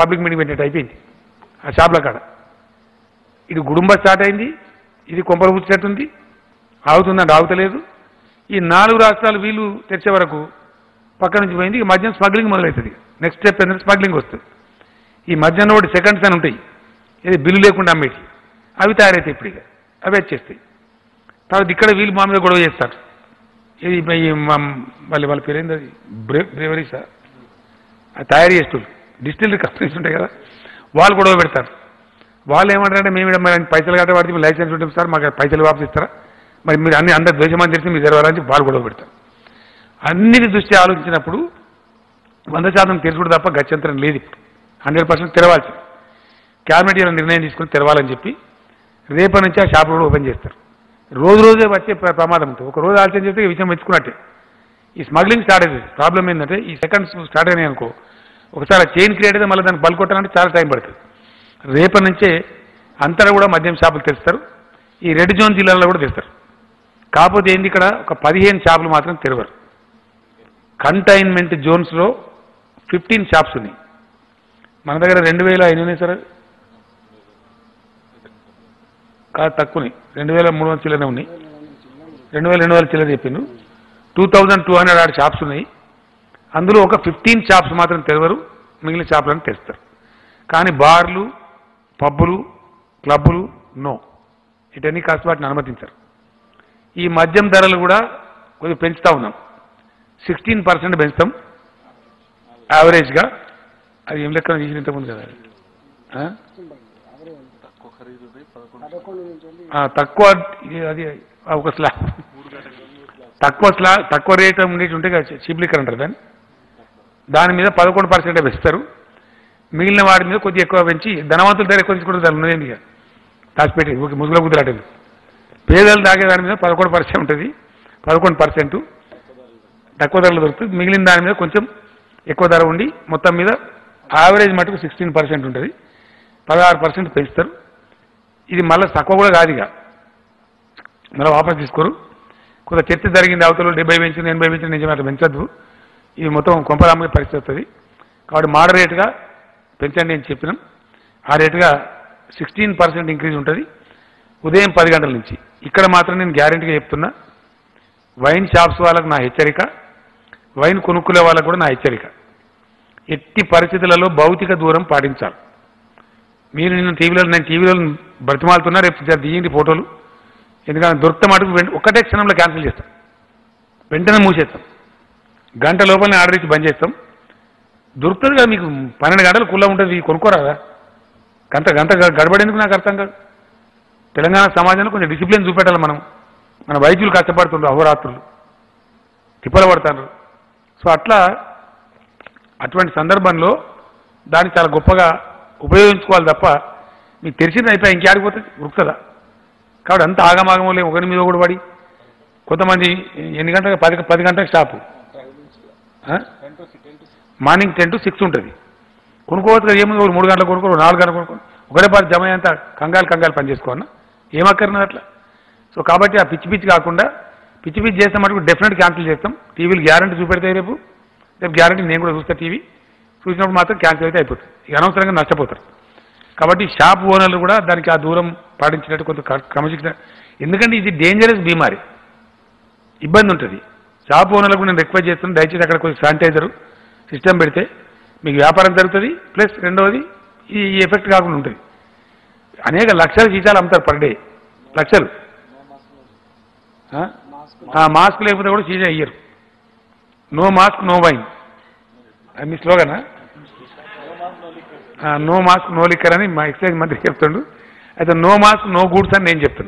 Public meeting పెట్టినట్టు అయిపోయింది ఆ షాప్ల కాడ. ఇది గుడుంబ స్టార్ట్ అయింది, ఇది కొంపలు పూడ్చినట్టుంది, ఆగుతుందంటే ఆగుతలేదు. ఈ నాలుగు రాష్ట్రాలు వీళ్ళు తెచ్చే వరకు పక్క నుంచి పోయింది. ఈ మధ్యాహ్నం స్మగ్లింగ్ మొదలవుతుంది. నెక్స్ట్ స్టెప్ ఏంటంటే స్మగ్లింగ్ వస్తుంది. ఈ మధ్యాహ్నం ఒకటి సెకండ్స్ అని ఉంటాయి, ఇది బిల్లు లేకుండా అమ్మేటి, అవి తయారవుతాయి. ఇప్పుడు ఇక అవి వచ్చేస్తాయి. తర్వాత ఇక్కడ వీళ్ళు మా మీద గొడవ చేస్తారు. ఇది మళ్ళీ వాళ్ళ పేరు ఏంటది, బ్రేవరీ సార్ అది తయారు చేస్తుంది. డిస్టిలరీ కంపెనీస్ ఉంటాయి కదా, వాళ్ళు గొడవ పెడతారు. వాళ్ళు ఏమంటారంటే మేము ఇక్కడ మరి పైసలు కట్టబడితే మేము లైసెన్స్ ఉంటాం సార్, మాకు పైసలు వాపసు ఇస్తారా, మరి మీరు అన్ని అందరు ద్వేషమని తెలిసి మీరు జరగాలని వాళ్ళు గొడవ పెడతారు. అన్నిటి దృష్టి ఆలోచించినప్పుడు 100% తెరుచుడు తప్ప గత్యంతరం లేదు. ఇప్పుడు 100% తెరవాల్సింది. క్యాబినెట్ ఇలా నిర్ణయం తీసుకుని తెరవాలని చెప్పి రేపటి నుంచి ఆ షాపులు కూడా ఓపెన్ చేస్తారు. రోజు రోజే వచ్చే ప్రమాదం ఉంటుంది. ఒక రోజు ఆలోచన చేస్తే విషయం మెచ్చుకున్నట్టే. ఈ స్మగ్లింగ్ స్టార్ట్ అయింది. ప్రాబ్లం ఏంటంటే ఈ సెకండ్స్ స్టార్ట్ అయినాయి అనుకో, ఒకసారి చైన్ క్రియేట్ అయితే మళ్ళీ దాన్ని బల్ కొట్టాలంటే చాలా టైం పడుతుంది. రేపటి నుంచే అంతటా కూడా మద్యం షాపులు తెస్తారు. ఈ రెడ్ జోన్ జిల్లాల్లో కూడా తెస్తారు. కాకపోతే ఏంటి, ఇక్కడ ఒక 15 షాపులు మాత్రం తెరవరు. కంటైన్మెంట్ జోన్స్లో 15 షాప్స్ ఉన్నాయి. మన దగ్గర 2000 సార్ కాదు, తక్కువని 2300 చిల్లనే ఉన్నాయి, 2000 చిల్లర చెప్పిండు. 2200 ఆడ షాప్స్ ఉన్నాయి. అందులో ఒక 15 షాప్స్ మాత్రం తెరవరు, మిగిలిన షాపులను తెస్తారు. కానీ బార్లు, పబ్బులు, క్లబ్బులు నో, ఇటన్నీ కాస్త వాటిని అనుమతించారు. ఈ మద్యం ధరలు కూడా కొద్దిగా పెంచుతూ ఉన్నాం. 16% పెంచుతాం యావరేజ్గా. అది ఏం లెక్కన చేసిన ఇంతకుముందు కదా, తక్కువ అది ఒక స్లాబ్ తక్కువ రేట్ ఉండేటి ఉంటే చీప్ లిక్కర్ అంటారు దాన్ని. దాని మీద 11% పెంచుతారు. మిగిలిన వాడి మీద కొద్దిగా ఎక్కువ పెంచి ధనవంతుల ధర ఎక్కువ తీసుకుంటారు. దాని ఉన్నదేంటి దాచిపెట్టి ముసుగుల కుదిరాటలు పేదలు తాగే దాని మీద 11% ఉంటుంది. 11% తక్కువ ధరలు దొరుకుతుంది. మిగిలిన దాని మీద కొంచెం ఎక్కువ ధర ఉండి మొత్తం మీద యావరేజ్ మటుకు 16% ఉంటుంది. 16% పెంచుతారు. ఇది మళ్ళీ తక్కువ కూడా కాదు, ఇక మళ్ళీ వాపస్ తీసుకోరు. కొంత చర్చ జరిగింది, అవతలు 70 పెంచింది, 80 పెంచింది, నిజమే అట్లా పెంచద్దు, ఇది మొత్తం కొంపరామ్మ పరిస్థితి వస్తుంది. కాబట్టి మోడరేట్గా పెంచండి అని చెప్పినాం. ఆ రేటుగా 16% ఇంక్రీజ్ ఉంటుంది ఉదయం 10 గంటల నుంచి. ఇక్కడ మాత్రం నేను గ్యారెంటీగా చెప్తున్నా, వైన్ షాప్స్ వాళ్ళకు నా హెచ్చరిక, వైన్ కొనుక్కునే వాళ్ళకు కూడా నా హెచ్చరిక. ఎట్టి పరిస్థితులలో భౌతిక దూరం పాటించాలి. మీరు నేను టీవీలో బ్రతిమాలుతున్నా, రేపు దిగండి ఫోటోలు. ఎందుకంటే దొరికితే మటుకు ఒక్కటే క్షణంలో క్యాన్సిల్ చేస్తాం, వెంటనే మూసేస్తాం, గంట లోపలనే ఆర్డర్ ఇచ్చి బంద్ చేస్తాం. దొరుకుతుంది కదా మీకు 12 గంటలు కుళ్ళ ఉంటుంది, కొనుక్కోరాదా? గంట గడబడేందుకు నాకు అర్థం కాదు. తెలంగాణ సమాజంలో కొంచెం డిసిప్లిన్ చూపెట్టాలి మనం. మన వైద్యులు కష్టపడుతుండ్రు, అహోరాత్రులు తిప్పలు పడుతున్నారు. సో అటువంటి సందర్భంలో దాన్ని చాలా గొప్పగా ఉపయోగించుకోవాలి తప్ప మీకు తెలిసింది అయిపోయి ఇంకేడిపోతుంది ఉరుకుతుందా? కాబట్టి అంత ఆగమాగం లేవు. ఒకరి మీద కూడా పడి కొంతమంది ఎన్ని గంటలకు 10 గంటలకు షాపు, మార్నింగ్ 10 to 6 ఉంటుంది. కొనుక్కోవచ్చు కదా, ఏముంది, ఒక 3 గంటలు కొనుక్కో, 4 గంటలు కొనుక్కో, ఒకటే పాటు జమ అంతా కంగాలు పనిచేసుకోవాలన్నా ఏమక్కర్లేదు అట్లా. సో కాబట్టి ఆ పిచ్చి కాకుండా, పిచ్చి చేస్తే మటుకు డెఫినెట్ క్యాన్సిల్ చేస్తాం. టీవీలు గ్యారంటీ చూపెడతాయి. రేపు గ్యారంటీ నేను కూడా చూస్తాను. టీవీ చూసినప్పుడు మాత్రం క్యాన్సిల్ అయితే అయిపోతుంది, ఇక అనవసరంగా నష్టపోతారు. కాబట్టి షాప్ ఓనర్లు కూడా దానికి ఆ దూరం పాటించినట్టు కొంత క్రమశిక్షణ. ఎందుకంటే ఇది డేంజరస్ బీమారి, ఇబ్బంది ఉంటుంది. షాప్ ఓనర్లకు నేను రిక్వెస్ట్ చేస్తున్నాను, దయచేసి అక్కడ కొంచెం శానిటైజరు సిస్టమ్ పెడితే మీకు వ్యాపారం జరుగుతుంది. ప్లస్ రెండవది ఈ ఎఫెక్ట్ కాకుండా ఉంటుంది. అనేక లక్షలు సీసాలు అమ్ముతారు పర్ డే, లక్షలు. మాస్క్ లేకపోతే కూడా సీజా ఇయ్యరు. నో మాస్క్ నో వైన్, అది మీ స్లోగనా? నో మాస్క్ నో లిక్కర్ అని మా ఎక్సైజ్ మంత్రి చెప్తుండు. అయితే నో మాస్క్ నో గూడ్స్ అని నేను చెప్తాను.